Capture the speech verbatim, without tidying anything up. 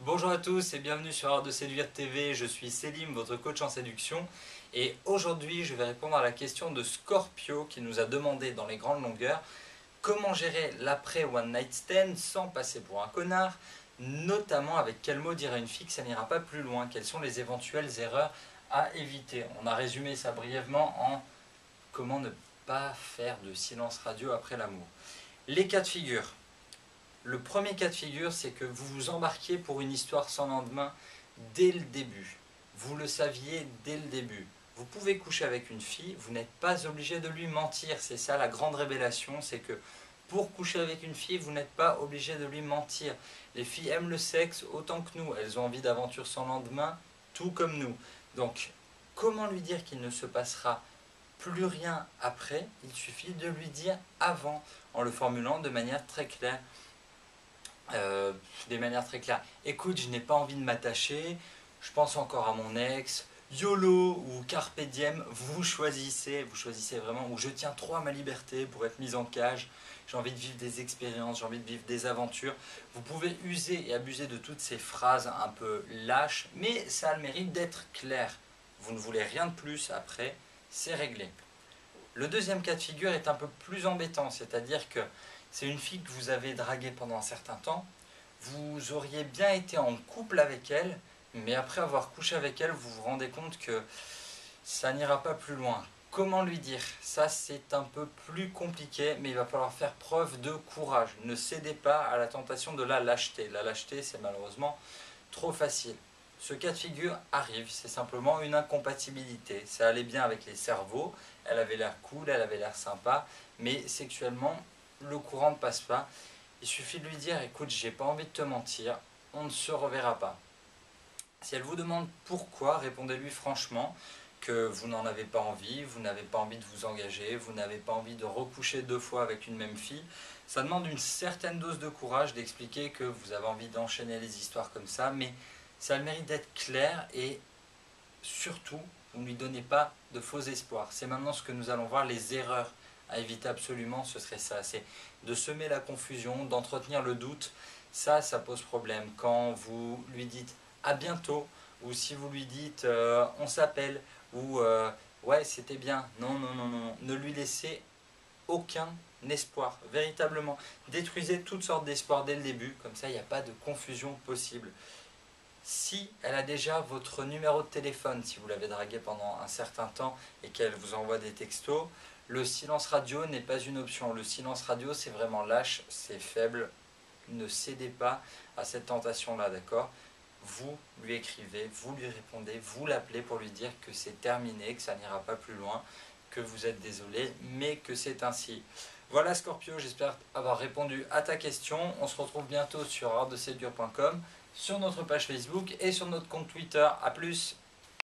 Bonjour à tous et bienvenue sur Art de Séduire T V, je suis Selim, votre coach en séduction, et aujourd'hui je vais répondre à la question de Scorpio qui nous a demandé dans les grandes longueurs comment gérer l'après One Night Stand sans passer pour un connard, notamment avec quel mot dire à une fille que ça n'ira pas plus loin, quelles sont les éventuelles erreurs à éviter. On a résumé ça brièvement en comment ne pas faire de silence radio après l'amour. Les cas de figure. Le premier cas de figure, c'est que vous vous embarquiez pour une histoire sans lendemain dès le début. Vous le saviez dès le début. Vous pouvez coucher avec une fille, vous n'êtes pas obligé de lui mentir. C'est ça la grande révélation, c'est que pour coucher avec une fille, vous n'êtes pas obligé de lui mentir. Les filles aiment le sexe autant que nous. Elles ont envie d'aventure sans lendemain, tout comme nous. Donc, comment lui dire qu'il ne se passera plus rien après? Il suffit de lui dire avant, en le formulant de manière très claire. Euh, des manières très claires. Écoute, je n'ai pas envie de m'attacher, je pense encore à mon ex, YOLO ou Carpe Diem, vous choisissez, vous choisissez vraiment, ou je tiens trop à ma liberté pour être mise en cage, j'ai envie de vivre des expériences, j'ai envie de vivre des aventures. Vous pouvez user et abuser de toutes ces phrases un peu lâches, mais ça a le mérite d'être clair. Vous ne voulez rien de plus après, c'est réglé. Le deuxième cas de figure est un peu plus embêtant, c'est-à-dire que c'est une fille que vous avez draguée pendant un certain temps, vous auriez bien été en couple avec elle, mais après avoir couché avec elle, vous vous rendez compte que ça n'ira pas plus loin. Comment lui dire? Ça, c'est un peu plus compliqué, mais il va falloir faire preuve de courage. Ne cédez pas à la tentation de la lâcheté. La lâcheté, c'est malheureusement trop facile. Ce cas de figure arrive, c'est simplement une incompatibilité. Ça allait bien avec les cerveaux, elle avait l'air cool, elle avait l'air sympa, mais sexuellement, le courant ne passe pas. Il suffit de lui dire, écoute, j'ai pas envie de te mentir, on ne se reverra pas. Si elle vous demande pourquoi, répondez-lui franchement que vous n'en avez pas envie, vous n'avez pas envie de vous engager, vous n'avez pas envie de recoucher deux fois avec une même fille. Ça demande une certaine dose de courage d'expliquer que vous avez envie d'enchaîner les histoires comme ça, mais ça a le mérite d'être clair et surtout, vous ne lui donnez pas de faux espoirs. C'est maintenant ce que nous allons voir, les erreurs à éviter absolument, ce serait ça, c'est de semer la confusion, d'entretenir le doute, ça, ça pose problème. Quand vous lui dites « à bientôt » ou si vous lui dites euh, « on s'appelle » ou euh, « ouais, c'était bien », non, non, non, non, ne lui laissez aucun espoir, véritablement. Détruisez toutes sortes d'espoirs dès le début, comme ça, il n'y a pas de confusion possible. Si elle a déjà votre numéro de téléphone, si vous l'avez dragué pendant un certain temps et qu'elle vous envoie des textos, le silence radio n'est pas une option. Le silence radio, c'est vraiment lâche, c'est faible. Ne cédez pas à cette tentation-là, d'accord? Vous lui écrivez, vous lui répondez, vous l'appelez pour lui dire que c'est terminé, que ça n'ira pas plus loin, que vous êtes désolé, mais que c'est ainsi. Voilà Scorpio, j'espère avoir répondu à ta question. On se retrouve bientôt sur art de séduire point com, sur notre page Facebook et sur notre compte Twitter. A plus!